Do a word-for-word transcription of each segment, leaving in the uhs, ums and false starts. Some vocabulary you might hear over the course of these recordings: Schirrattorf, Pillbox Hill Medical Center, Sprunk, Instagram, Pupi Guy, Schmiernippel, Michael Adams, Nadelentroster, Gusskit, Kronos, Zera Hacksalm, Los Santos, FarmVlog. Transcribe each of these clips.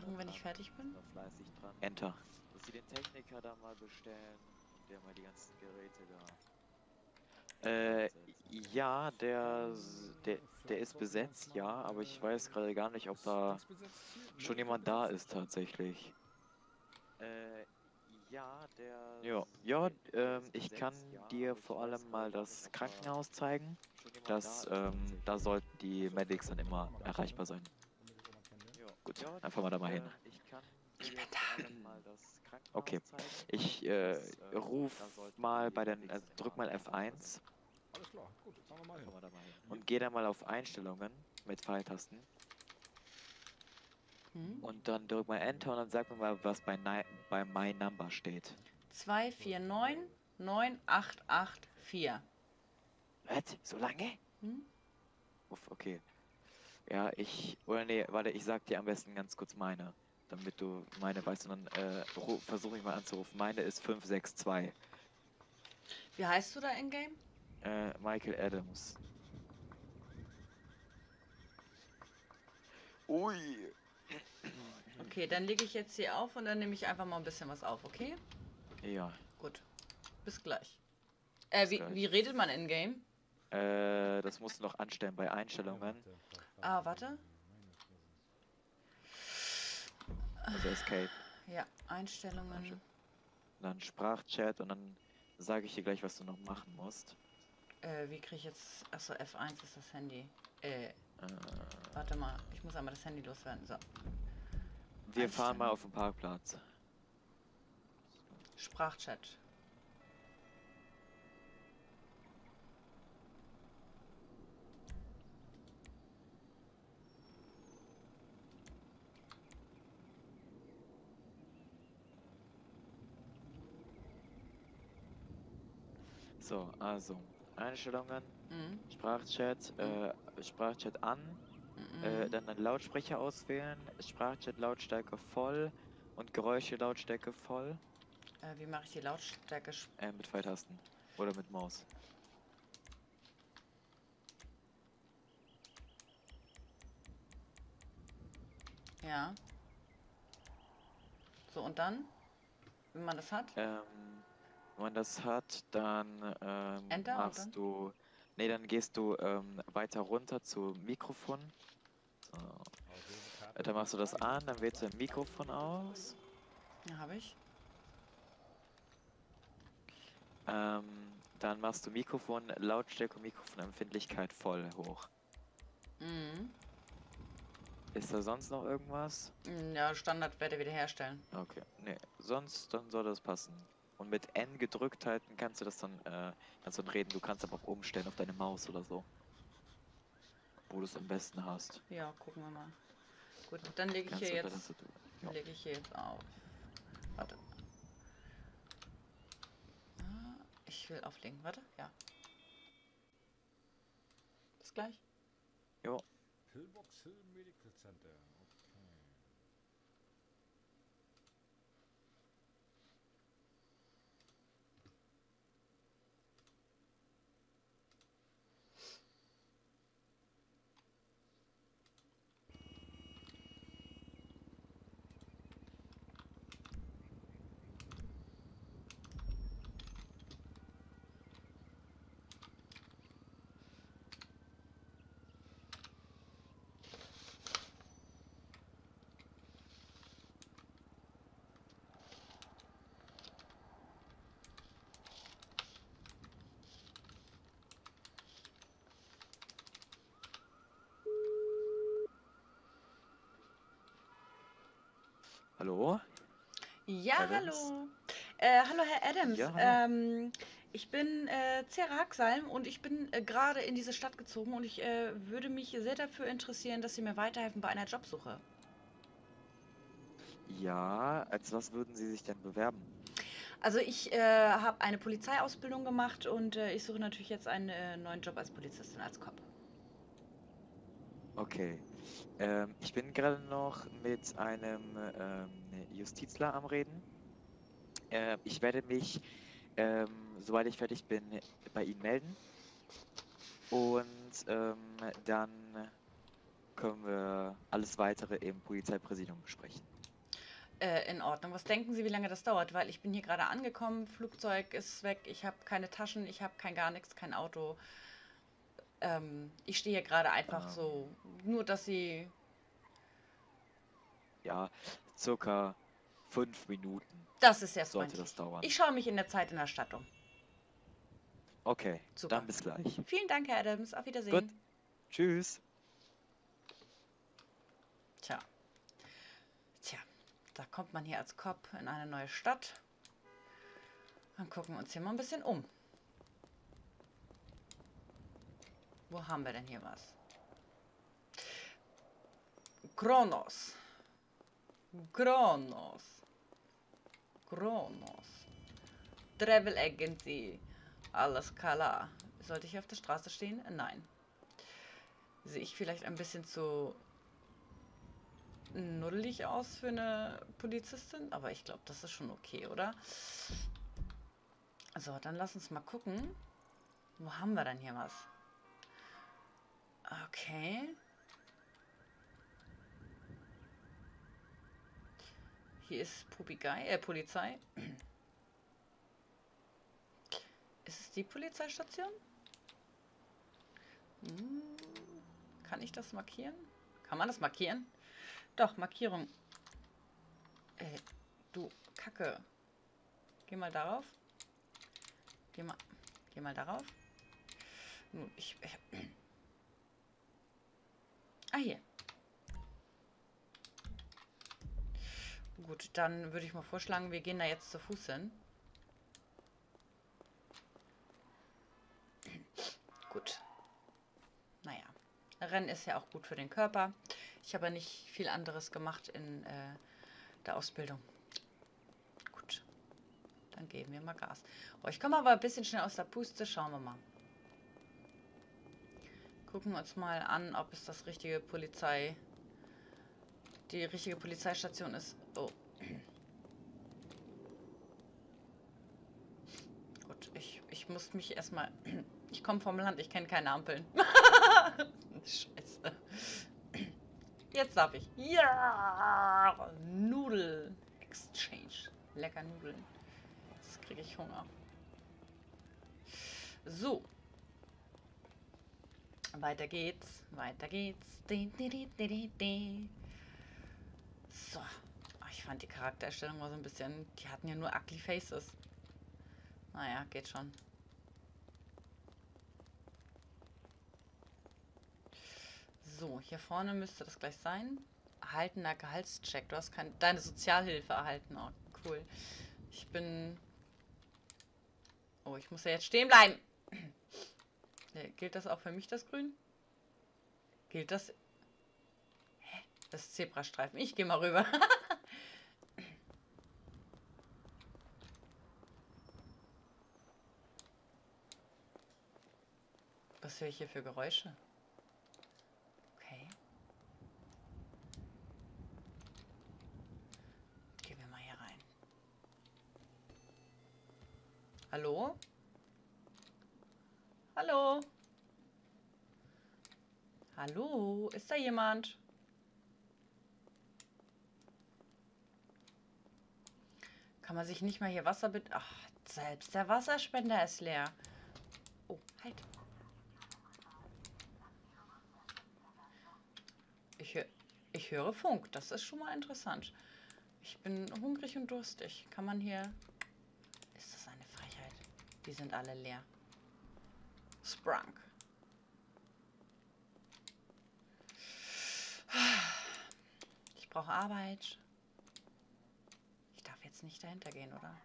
machen, wenn ich fertig bin? Fleißig dran. Enter. Dass sie den Techniker da mal bestellen, der mal die ganzen Geräte da... Äh, ja, der, der, der ist besetzt, ja, aber ich weiß gerade gar nicht, ob da schon jemand da ist tatsächlich. Äh, ja, der... Ja, ja ähm, ich kann dir vor allem mal das Krankenhaus zeigen. Das, ähm, da sollten die Medics dann immer erreichbar sein. Gut, dann fahren wir da mal hin. Ich bin da. Okay, ich äh, ruf mal bei den, also drück mal F eins. Alles klar, gut, fahren wir mal hin. Und geh dann mal auf Einstellungen mit Pfeiltasten. Hm? Und dann drück mal Enter und dann sag mir mal, was bei, bei My Number steht. zwei vier neun neun acht acht vier. Was? So lange? Hm? Uff, okay. Ja, ich, oder nee, warte, ich sag dir am besten ganz kurz meine, damit du meine weißt und dann äh, versuche ich mal anzurufen. Meine ist fünf sechs zwei. Wie heißt du da in Game? Äh, Michael Adams. Ui! Okay, dann lege ich jetzt hier auf und dann nehme ich einfach mal ein bisschen was auf, okay? Ja. Gut. Bis gleich. Äh, Bis wie, gleich. Wie redet man in Game? Äh, das musst du noch anstellen bei Einstellungen. Ah, warte. Also Escape. Ja, Einstellungen. Dann Sprachchat und dann sage ich dir gleich, was du noch machen musst. Äh, wie kriege ich jetzt... Achso, F eins ist das Handy. Äh, äh. Warte mal, ich muss einmal das Handy loswerden. So. Wir fahren mal auf den Parkplatz. Sprachchat. So, also Einstellungen, mhm. Sprachchat, äh, Sprachchat an, mhm. äh, dann einen Lautsprecher auswählen, Sprachchat Lautstärke voll und Geräusche Lautstärke voll. Äh, wie mache ich die Lautstärke? Äh, mit Pfeiltasten oder mit Maus. Ja. So und dann, wenn man das hat? Ähm, Wenn man das hat, dann ähm, Enter, machst dann? du, nee, dann gehst du ähm, weiter runter zu Mikrofon. So. Dann machst du das an, dann wählst du ein Mikrofon aus. Ja, habe ich. Ähm, dann machst du Mikrofon, Lautstärke und Mikrofonempfindlichkeit voll hoch. Mhm. Ist da sonst noch irgendwas? Ja, Standardwerte wiederherstellen. Okay, nee, sonst dann soll das passen. Und mit N gedrückt halten kannst du das dann, äh, kannst du dann reden. Du kannst aber auch umstellen auf deine Maus oder so. Wo du es am besten hast. Ja, gucken wir mal. Gut, dann lege ich, hier jetzt, ja. leg ich hier jetzt auf. Warte. Ich will auflegen. Warte, ja. Bis gleich. Jo. Pillbox Hill Medical Center. Hallo? Ja, Adams. hallo. Äh, hallo, Herr Adams. Ja, hallo. Ähm, ich bin äh, Zera Hacksalm und ich bin äh, gerade in diese Stadt gezogen und ich äh, würde mich sehr dafür interessieren, dass Sie mir weiterhelfen bei einer Jobsuche. Ja, als was würden Sie sich denn bewerben? Also ich äh, habe eine Polizeiausbildung gemacht und äh, ich suche natürlich jetzt einen äh, neuen Job als Polizistin, als Cop. Okay. Ähm, ich bin gerade noch mit einem ähm, Justizler am Reden. Äh, ich werde mich, ähm, soweit ich fertig bin, bei Ihnen melden. Und ähm, dann können wir alles Weitere im Polizeipräsidium besprechen. Äh, in Ordnung. Was denken Sie, wie lange das dauert? Weil ich bin hier gerade angekommen, Flugzeug ist weg, ich habe keine Taschen, ich habe kein gar nichts, kein Auto. Ähm, ich stehe hier gerade einfach ähm, so, nur dass Sie... Ja, circa fünf Minuten. Das ist sehr freundlich. Sollte das dauern. Ich schaue mich in der Zeit in der Stadt um. Okay, super. Dann bis gleich. Vielen Dank, Herr Adams. Auf Wiedersehen. Gut. Tschüss. Tja. Tja, da kommt man hier als Cop in eine neue Stadt. Dann gucken wir uns hier mal ein bisschen um. Wo haben wir denn hier was? Kronos. Kronos. Kronos. Travel Agency. Alles klar. Sollte ich auf der Straße stehen? Nein. Sehe ich vielleicht ein bisschen zu nuddelig aus für eine Polizistin? Aber ich glaube, das ist schon okay, oder? So, dann lass uns mal gucken. Wo haben wir denn hier was? Okay. Hier ist Pupi Guy, äh, Polizei. Ist es die Polizeistation? Hm, kann ich das markieren? Kann man das markieren? Doch, Markierung. Äh, du Kacke. Geh mal darauf. Geh mal, geh mal darauf. Nun, ich... Äh, ah, hier. Gut, dann würde ich mal vorschlagen, wir gehen da jetzt zu Fuß hin. Gut. Naja. Rennen ist ja auch gut für den Körper. Ich habe nicht viel anderes gemacht in äh, der Ausbildung. Gut. Dann geben wir mal Gas. Oh, ich komme aber ein bisschen schnell aus der Puste. Schauen wir mal. Gucken wir uns mal an, ob es das richtige Polizei... die richtige Polizeistation ist. Oh. Gut, ich, ich muss mich erstmal... Ich komme vom Land, ich kenne keine Ampeln. Scheiße. Jetzt darf ich. Ja! Nudel Exchange. Lecker Nudeln. Jetzt kriege ich Hunger. So. Weiter geht's. Weiter geht's. So. Ich fand die Charaktererstellung war so ein bisschen... Die hatten ja nur ugly faces. Naja, geht schon. So, hier vorne müsste das gleich sein. Erhaltener Gehaltscheck. Du hast keine, deine Sozialhilfe erhalten. Oh, cool. Ich bin... Oh, ich muss ja jetzt stehen bleiben. Gilt das auch für mich, das Grün? Gilt das... Hä? Das ist Zebrastreifen. Ich gehe mal rüber. Was höre ich hier für Geräusche? Okay. Gehen wir mal hier rein. Hallo? Hallo? Hallo? Ist da jemand? Kann man sich nicht mal hier Wasser bitte... Ach, selbst der Wasserspender ist leer. Oh, halt. Ich, hö ich höre Funk. Das ist schon mal interessant. Ich bin hungrig und durstig. Kann man hier... Ist das eine Frechheit? Die sind alle leer. Sprunk. Ich brauche Arbeit. Ich darf jetzt nicht dahinter gehen, oder?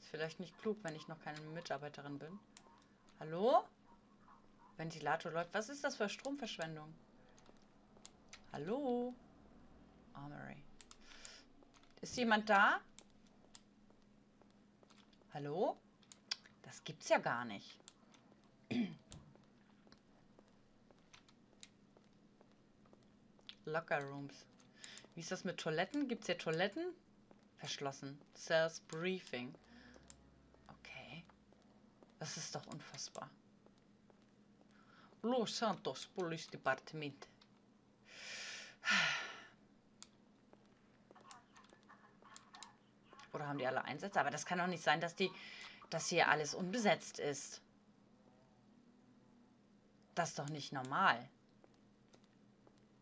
Ist vielleicht nicht klug, wenn ich noch keine Mitarbeiterin bin. Hallo? Ventilator läuft. Was ist das für Stromverschwendung? Hallo? Armory. Ist jemand da? Hallo? Das gibt's ja gar nicht. Locker Rooms. Wie ist das mit Toiletten? Gibt's hier Toiletten? Verschlossen. Sales Briefing. Okay. Das ist doch unfassbar. Los Santos Police Department. Oder haben die alle Einsätze? Aber das kann doch nicht sein, dass die, dass hier alles unbesetzt ist. Das ist doch nicht normal.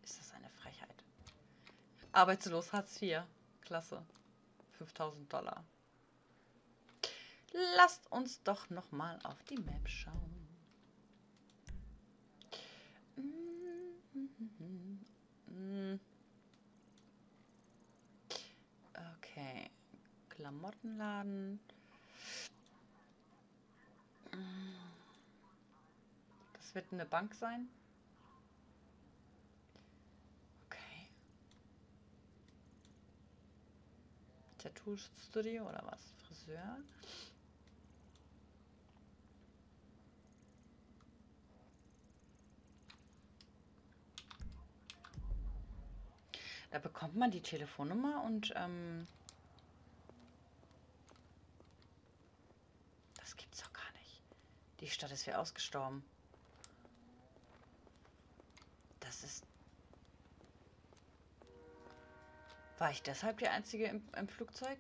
Ist das eine Frechheit? Arbeitslos Hartz vier. Klasse. fünftausend Dollar. Lasst uns doch nochmal auf die Map schauen. Okay. Klamottenladen. Das wird eine Bank sein. Okay. Tattoo-Studio oder was? Friseur. Da bekommt man die Telefonnummer und ähm, das gibt's doch gar nicht. Die Stadt ist wie ausgestorben. Das ist... War ich deshalb die Einzige im, im Flugzeug?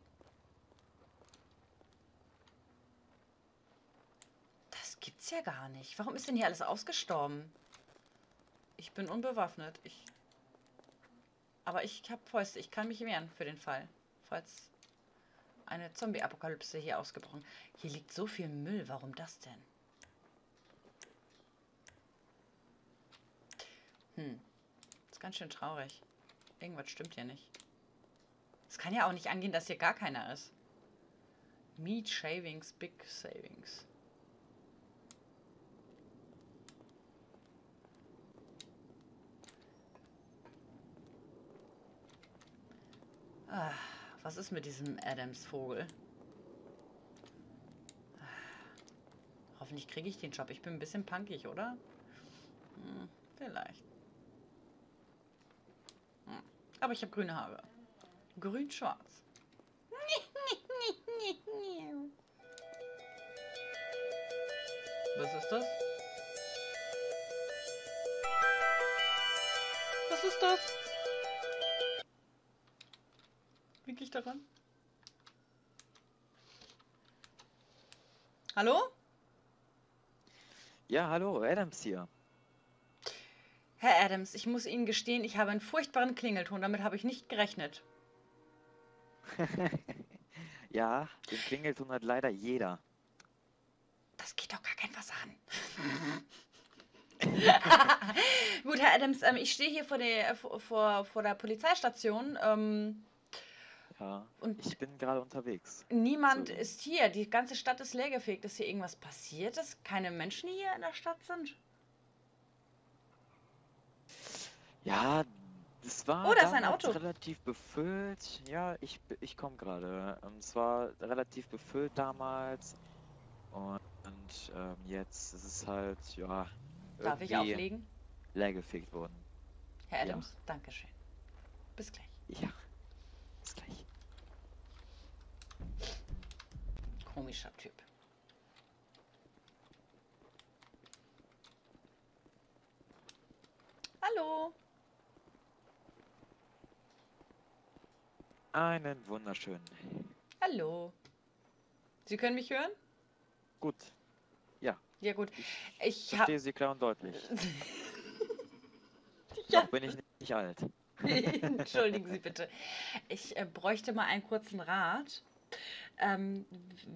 Das gibt's ja gar nicht. Warum ist denn hier alles ausgestorben? Ich bin unbewaffnet. Ich... Aber ich habe Fäuste, ich kann mich wehren für den Fall. Falls eine Zombie-Apokalypse hier ausgebrochen. Hier liegt so viel Müll, warum das denn? Hm, ist ganz schön traurig. Irgendwas stimmt hier nicht. Es kann ja auch nicht angehen, dass hier gar keiner ist. Meat Shavings, Big Savings. Was ist mit diesem Adams-Vogel? Hoffentlich kriege ich den Job. Ich bin ein bisschen punkig, oder? Hm, vielleicht. Hm. Aber ich habe grüne Haare. Grün-schwarz. Was ist das? Was ist das? Winke ich daran? Hallo? Ja, hallo, Adams hier. Herr Adams, ich muss Ihnen gestehen, ich habe einen furchtbaren Klingelton. Damit habe ich nicht gerechnet. Ja, den Klingelton hat leider jeder. Das geht doch gar kein was an. Gut, Herr Adams, ähm, ich stehe hier vor der, vor, vor der Polizeistation. Ähm, Und ich bin gerade unterwegs. Niemand so. Ist hier. Die ganze Stadt ist leergefegt. Ist hier irgendwas passiert, dass keine Menschen hier in der Stadt sind? Ja, das war oh, das ein Auto. Relativ befüllt. Ja, ich, ich komme gerade. Es war relativ befüllt damals. Und, und ähm, jetzt ist es halt, ja, darf ich auflegen? Leergefegt worden. Herr Adams, ja. Dankeschön. Bis gleich. Ja, bis gleich. Komischer Typ. Hallo. Einen wunderschönen. Hallo. Sie können mich hören? Gut. Ja. Ja gut. Ich, ich verstehe hab... Sie klar und deutlich. Doch bin ich nicht alt. Entschuldigen Sie bitte. Ich äh, bräuchte mal einen kurzen Rat. Ähm,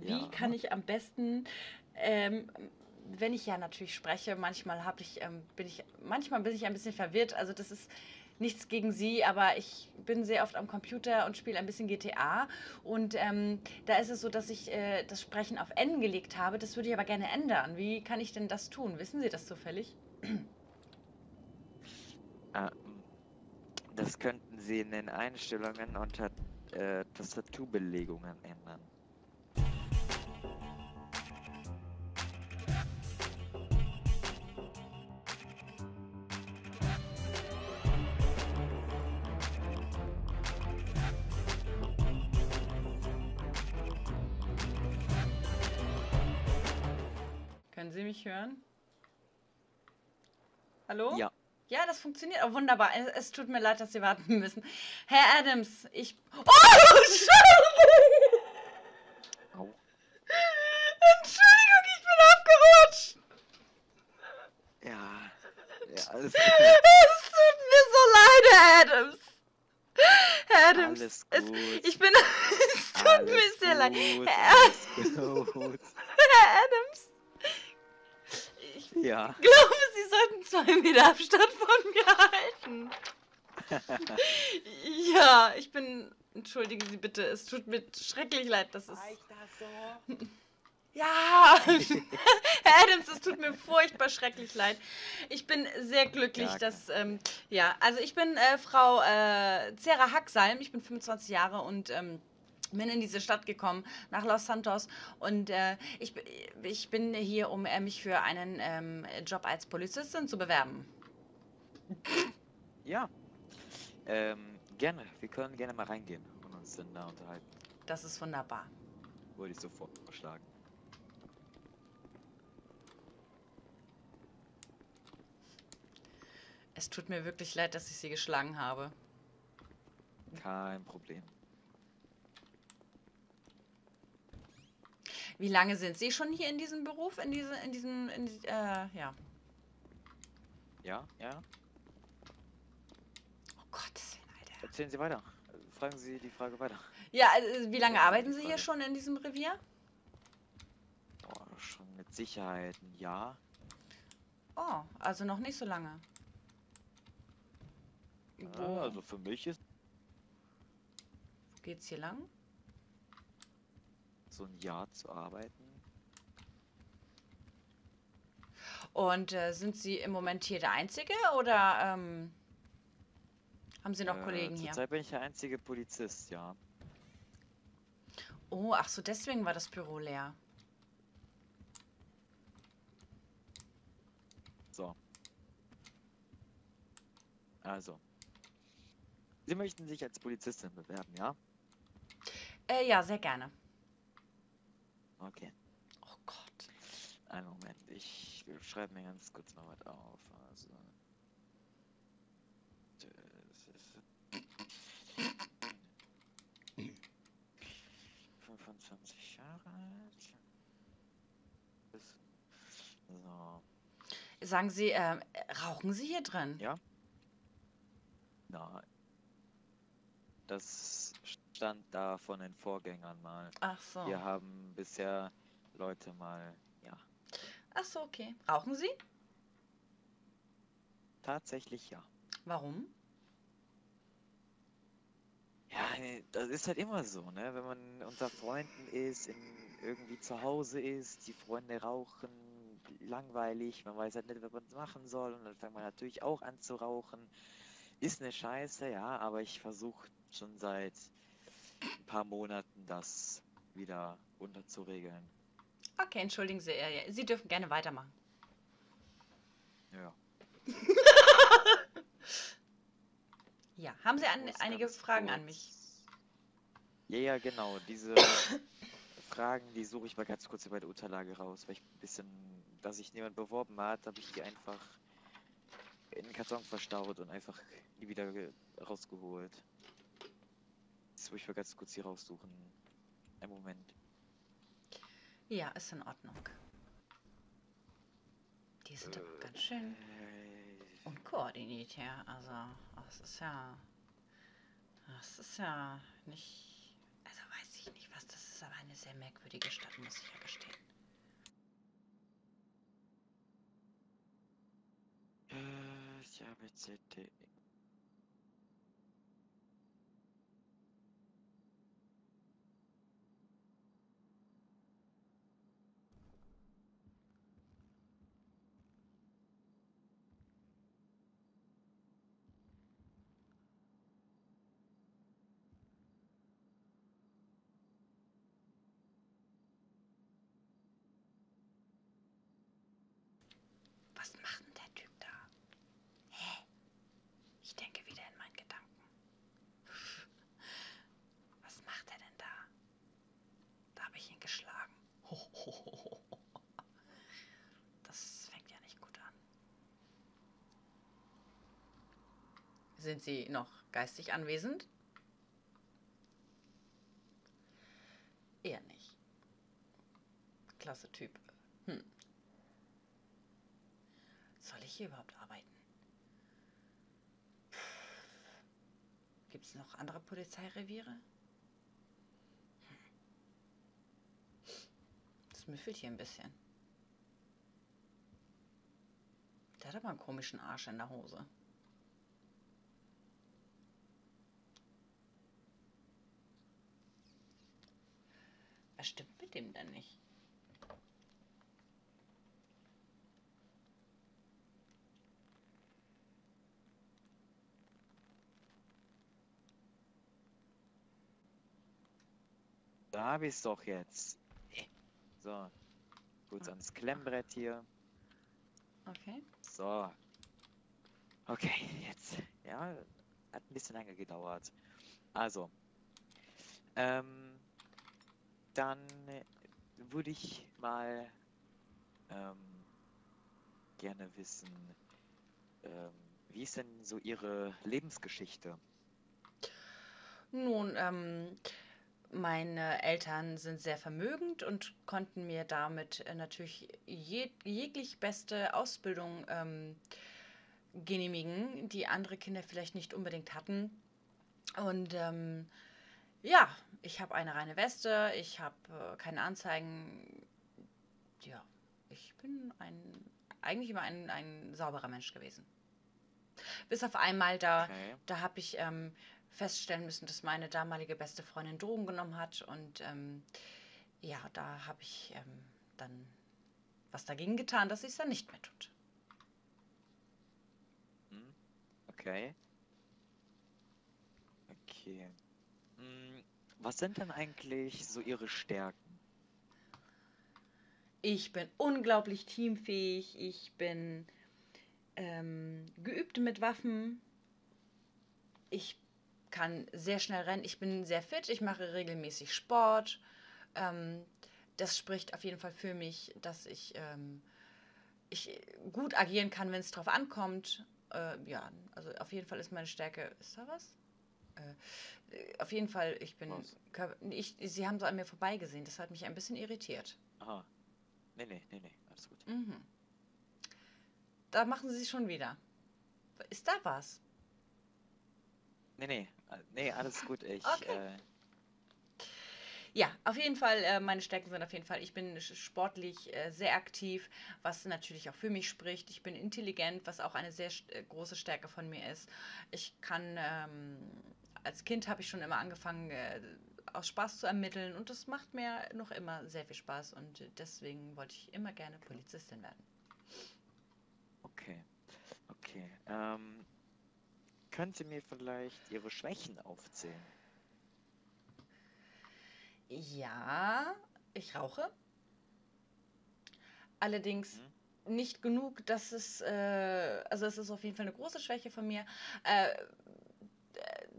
wie ja. kann ich am besten, ähm, wenn ich ja natürlich spreche, manchmal habe ich, ähm, bin ich, manchmal bin ich ein bisschen verwirrt. Also das ist nichts gegen Sie, aber ich bin sehr oft am Computer und spiele ein bisschen G T A. Und ähm, da ist es so, dass ich äh, das Sprechen auf N gelegt habe. Das würde ich aber gerne ändern. Wie kann ich denn das tun? Wissen Sie das zufällig? Ah, das könnten Sie in den Einstellungen unter Äh, Tastaturbelegungen ändern. Können Sie mich hören? Hallo? Ja. Ja, das funktioniert auch wunderbar. Es, es tut mir leid, dass Sie warten müssen. Herr Adams, ich... Oh, Scheiße! Au. Entschuldigung, ich bin abgerutscht. Ja. Ja, alles gut. Es tut mir so leid, Herr Adams. Herr Adams. Alles gut. Es, ich bin... Es tut alles mir sehr gut. leid. Herr, alles gut. Herr Adams. Ich ja. glaube, Sie sollten zwei Meter Abstand von mir halten. Ja, ich bin... Entschuldigen Sie bitte, es tut mir schrecklich leid, dass es... Reicht das so? Ja! Herr Adams, es tut mir furchtbar schrecklich leid. Ich bin sehr glücklich, ja, dass... Ähm, ja, also ich bin äh, Frau äh, Zera Hacksalm, ich bin fünfundzwanzig Jahre und... Ähm, bin in diese Stadt gekommen, nach Los Santos, und äh, ich, ich bin hier, um äh, mich für einen ähm, Job als Polizistin zu bewerben. Ja, ähm, gerne. Wir können gerne mal reingehen und uns dann da unterhalten. Das ist wunderbar. Würde ich sofort vorschlagen. Es tut mir wirklich leid, dass ich Sie geschlagen habe. Kein Problem. Wie lange sind Sie schon hier in diesem Beruf? In diesem, in diesem, in, äh, ja. Ja, ja. Oh Gott, Alter. Erzählen Sie weiter. Fragen Sie die Frage weiter. Ja, also, wie lange arbeiten Sie hier schon in diesem Revier? Oh, schon mit Sicherheit ein Jahr. Oh, also noch nicht so lange. Wo? Also für mich ist... Wo geht's hier lang? So ein Jahr zu arbeiten. Und äh, sind Sie im Moment hier der Einzige oder ähm, haben Sie noch äh, Kollegen hier? Zurzeit bin ich der einzige Polizist, ja. Oh, ach so, deswegen war das Büro leer. So. Also. Sie möchten sich als Polizistin bewerben, ja? Äh, ja, sehr gerne. Okay. Oh Gott. Einen Moment, ich schreibe mir ganz kurz mal was auf. Also. Das ist fünfundzwanzig Jahre alt. So. Sagen Sie, äh, rauchen Sie hier drin? Ja. Nein. Das stand da von den Vorgängern mal. Ach so. Wir haben bisher Leute mal, ja. Ach so, okay. Rauchen Sie? Tatsächlich ja. Warum? Ja, das ist halt immer so, ne? Wenn man unter Freunden ist, in, irgendwie zu Hause ist, die Freunde rauchen, langweilig, man weiß halt nicht, was man machen soll und dann fängt man natürlich auch an zu rauchen. Ist eine Scheiße, ja, aber ich versuche schon seit ein paar Monaten das wieder runterzuregeln. Okay, entschuldigen Sie, Sie dürfen gerne weitermachen. Ja. Ja, haben Sie an, einige Fragen an mich? Ja, ja, genau. Diese Fragen, die suche ich mal ganz kurz über die Unterlage raus, weil ich ein bisschen, dass sich niemand beworben hat, habe ich die einfach in den Karton verstaut und einfach die wieder rausgeholt. Jetzt muss ich mal ganz kurz hier raussuchen. Einen Moment. Ja, ist in Ordnung. Die sind äh, aber ganz schön äh, unkoordiniert, ja. Also, das ist ja... Das ist ja nicht... Also weiß ich nicht was, das ist aber eine sehr merkwürdige Stadt, muss ich ja gestehen. Ich habe C D. Was macht denn der Typ da? Hä? Ich denke wieder in meinen Gedanken. Was macht er denn da? Da habe ich ihn geschlagen. Das fängt ja nicht gut an. Sind Sie noch geistig anwesend? Eher nicht. Klasse Typ. Hm. Soll ich hier überhaupt arbeiten? Gibt es noch andere Polizeireviere? Das müffelt hier ein bisschen. Der hat aber einen komischen Arsch in der Hose. Was stimmt mit dem denn nicht? Da habe ich es doch jetzt. So, gut ans Klemmbrett hier. Okay. So. Okay, jetzt. Ja, hat ein bisschen lange gedauert. Also. Ähm, dann würde ich mal ähm, gerne wissen, ähm, wie ist denn so Ihre Lebensgeschichte? Nun, ähm... meine Eltern sind sehr vermögend und konnten mir damit natürlich jeg jeglich beste Ausbildung ähm, genehmigen, die andere Kinder vielleicht nicht unbedingt hatten. Und ähm, ja, ich habe eine reine Weste, ich habe äh, keine Anzeigen. Ja, ich bin ein, eigentlich immer ein, ein sauberer Mensch gewesen. Bis auf einmal, da, okay. da habe ich... Ähm, feststellen müssen, dass meine damalige beste Freundin Drogen genommen hat und ähm, ja, da habe ich ähm, dann was dagegen getan, dass sie es dann nicht mehr tut. Okay. Okay. Was sind denn eigentlich so Ihre Stärken? Ich bin unglaublich teamfähig, ich bin ähm, geübt mit Waffen, ich bin kann sehr schnell rennen, ich bin sehr fit, ich mache regelmäßig Sport. Ähm, das spricht auf jeden Fall für mich, dass ich, ähm, ich gut agieren kann, wenn es drauf ankommt. Äh, ja, also auf jeden Fall ist meine Stärke, ist da was? Äh, auf jeden Fall, ich bin, ich, Sie haben so an mir vorbeigesehen, das hat mich ein bisschen irritiert. Aha, nee, nee, nee, nee, alles gut. Mhm. Da machen Sie sich schon wieder. Ist da was? Nee, nee, nee, alles gut. Ich, okay. äh ja, auf jeden Fall, äh, meine Stärken sind auf jeden Fall, ich bin sportlich äh, sehr aktiv, was natürlich auch für mich spricht. Ich bin intelligent, was auch eine sehr st große Stärke von mir ist. Ich kann, ähm, als Kind habe ich schon immer angefangen, äh, aus Spaß zu ermitteln und das macht mir noch immer sehr viel Spaß und deswegen wollte ich immer gerne Polizistin werden. Okay, okay, ähm... Können Sie mir vielleicht Ihre Schwächen aufzählen? Ja, ich rauche. Allerdings hm? nicht genug, dass es... Äh, also es ist auf jeden Fall eine große Schwäche von mir. Äh,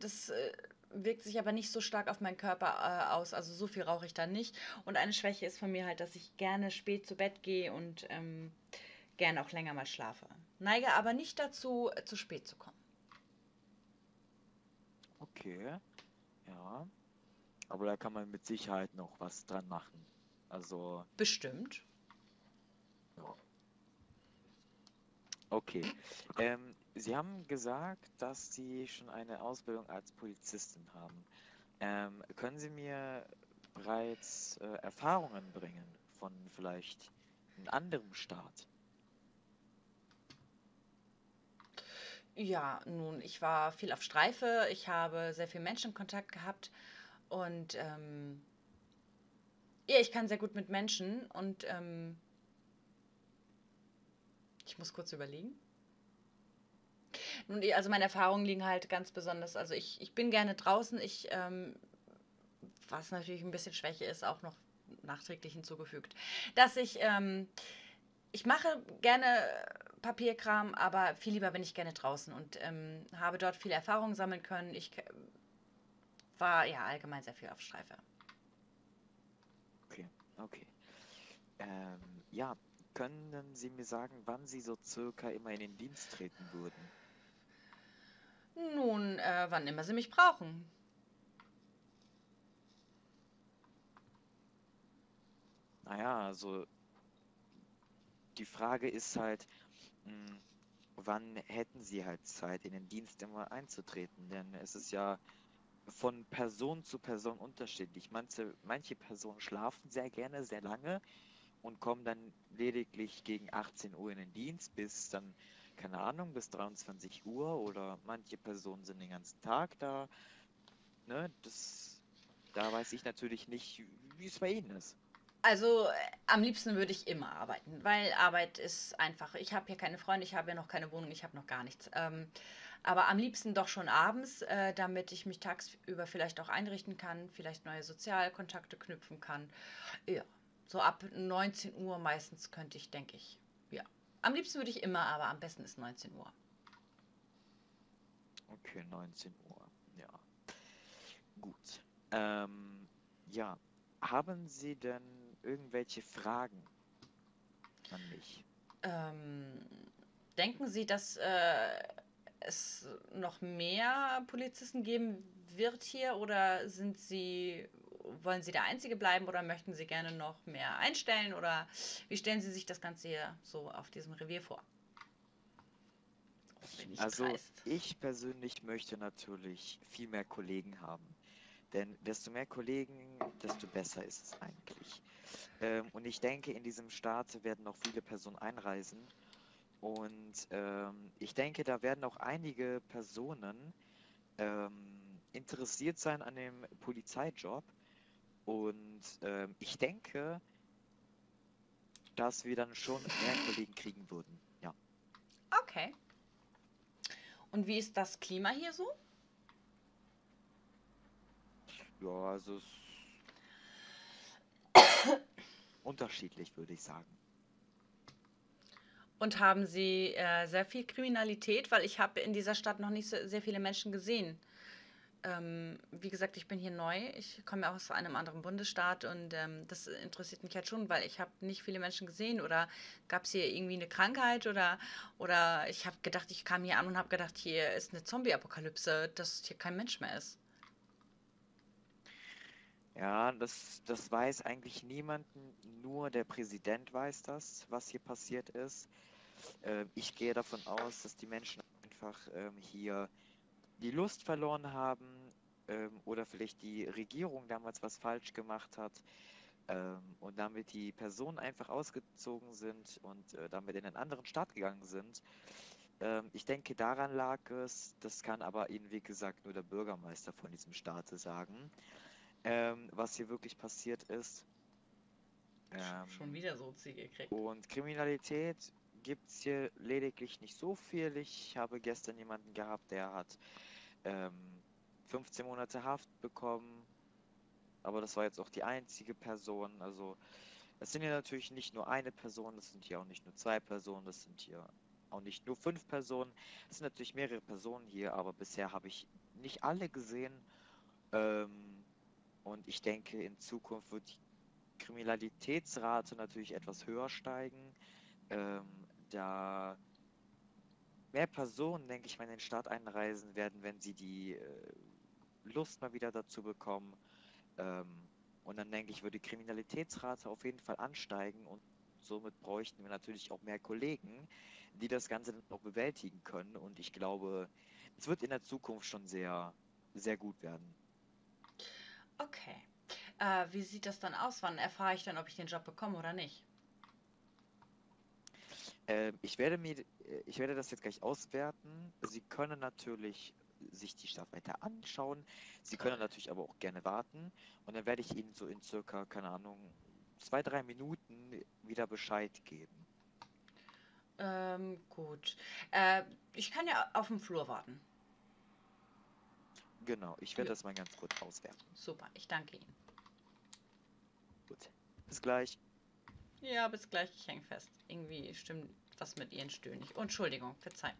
das äh, wirkt sich aber nicht so stark auf meinen Körper äh, aus. Also so viel rauche ich da nicht. Und eine Schwäche ist von mir halt, dass ich gerne spät zu Bett gehe und ähm, gerne auch länger mal schlafe. Neige aber nicht dazu, äh, zu spät zu kommen. Okay, ja, aber da kann man mit Sicherheit noch was dran machen, also... Bestimmt. Ja. Okay, ähm, Sie haben gesagt, dass Sie schon eine Ausbildung als Polizistin haben. Ähm, können Sie mir bereits äh, Erfahrungen bringen von vielleicht einem anderen Staat? Ja, nun, ich war viel auf Streife, ich habe sehr viel Menschenkontakt gehabt und ähm, ja, ich kann sehr gut mit Menschen und ähm, ich muss kurz überlegen. Nun, also meine Erfahrungen liegen halt ganz besonders, also ich, ich bin gerne draußen, ich, ähm, was natürlich ein bisschen Schwäche ist, auch noch nachträglich hinzugefügt, dass ich, ähm, ich mache gerne... Papierkram, aber viel lieber bin ich gerne draußen und ähm, habe dort viele Erfahrungen sammeln können. Ich äh, war ja allgemein sehr viel auf Streife. Okay, okay. Ähm, ja, können Sie mir sagen, wann Sie so circa immer in den Dienst treten würden? Nun, äh, wann immer Sie mich brauchen. Naja, also die Frage ist halt, mh, wann hätten Sie halt Zeit, in den Dienst immer einzutreten? Denn es ist ja von Person zu Person unterschiedlich. Manche, manche Personen schlafen sehr gerne, sehr lange und kommen dann lediglich gegen achtzehn Uhr in den Dienst bis dann, keine Ahnung, bis dreiundzwanzig Uhr, oder manche Personen sind den ganzen Tag da. Ne, das, da weiß ich natürlich nicht, wie es bei Ihnen ist. Also äh, am liebsten würde ich immer arbeiten, weil Arbeit ist einfach, ich habe hier keine Freunde, ich habe hier noch keine Wohnung, ich habe noch gar nichts. Ähm, aber am liebsten doch schon abends, äh, damit ich mich tagsüber vielleicht auch einrichten kann, vielleicht neue Sozialkontakte knüpfen kann. Ja, so ab neunzehn Uhr meistens könnte ich, denke ich, ja. Am liebsten würde ich immer, aber am besten ist neunzehn Uhr. Okay, neunzehn Uhr, ja. Gut. Ähm, ja, haben Sie denn irgendwelche Fragen an mich? Ähm, denken Sie, dass äh, es noch mehr Polizisten geben wird hier, oder sind Sie, wollen Sie der Einzige bleiben, oder möchten Sie gerne noch mehr einstellen, oder wie stellen Sie sich das Ganze hier so auf diesem Revier vor? Ich also dreist. ich persönlich möchte natürlich viel mehr Kollegen haben. Denn desto mehr Kollegen, desto besser ist es eigentlich. Ähm, und ich denke, in diesem Staat werden noch viele Personen einreisen. Und ähm, ich denke, da werden auch einige Personen ähm, interessiert sein an dem Polizeijob. Und ähm, ich denke, dass wir dann schon mehr Kollegen kriegen würden. Ja. Okay. Und wie ist das Klima hier so? Ja, also unterschiedlich, würde ich sagen. Und haben Sie äh, sehr viel Kriminalität? Weil ich habe in dieser Stadt noch nicht so sehr viele Menschen gesehen. Ähm, wie gesagt, ich bin hier neu. Ich komme ja aus einem anderen Bundesstaat und ähm, das interessiert mich halt schon, weil ich habe nicht viele Menschen gesehen. Oder gab es hier irgendwie eine Krankheit? Oder, oder ich habe gedacht, ich kam hier an und habe gedacht, hier ist eine Zombie-Apokalypse, dass hier kein Mensch mehr ist. Ja, das, das weiß eigentlich niemand, nur der Präsident weiß das, was hier passiert ist. Äh, ich gehe davon aus, dass die Menschen einfach ähm, hier die Lust verloren haben, ähm, oder vielleicht die Regierung damals was falsch gemacht hat, ähm, und damit die Personen einfach ausgezogen sind und äh, damit in einen anderen Staat gegangen sind. Ähm, ich denke, daran lag es. Das kann aber Ihnen, wie gesagt, nur der Bürgermeister von diesem Staat sagen. Ähm, was hier wirklich passiert ist. Ähm, Schon wieder so Ziel gekriegt. Und Kriminalität gibt es hier lediglich nicht so viel. Ich habe gestern jemanden gehabt, der hat ähm, fünfzehn Monate Haft bekommen. Aber das war jetzt auch die einzige Person. Also es sind hier natürlich nicht nur eine Person, das sind hier auch nicht nur zwei Personen, das sind hier auch nicht nur fünf Personen. Es sind natürlich mehrere Personen hier, aber bisher habe ich nicht alle gesehen. Ähm... Und ich denke, in Zukunft wird die Kriminalitätsrate natürlich etwas höher steigen, ähm, da mehr Personen, denke ich mal, in den Staat einreisen werden, wenn sie die äh, Lust mal wieder dazu bekommen. Ähm, und dann, denke ich, wird die Kriminalitätsrate auf jeden Fall ansteigen und somit bräuchten wir natürlich auch mehr Kollegen, die das Ganze dann auch bewältigen können. Und ich glaube, es wird in der Zukunft schon sehr, sehr gut werden. Okay. Äh, wie sieht das dann aus? Wann erfahre ich dann, ob ich den Job bekomme oder nicht? Äh, ich werde mir, ich werde das jetzt gleich auswerten. Sie können natürlich sich die Stadt weiter anschauen. Sie können natürlich aber auch gerne warten. Und dann werde ich Ihnen so in circa, keine Ahnung, zwei, drei Minuten wieder Bescheid geben. Ähm, gut. Äh, ich kann ja auf dem Flur warten. Genau, ich werde ja. das mal ganz kurz auswerten. Super, ich danke Ihnen. Gut, bis gleich. Ja, bis gleich, ich hänge fest. Irgendwie stimmt das mit Ihren Stöhnen nicht. Entschuldigung, verzeih mir.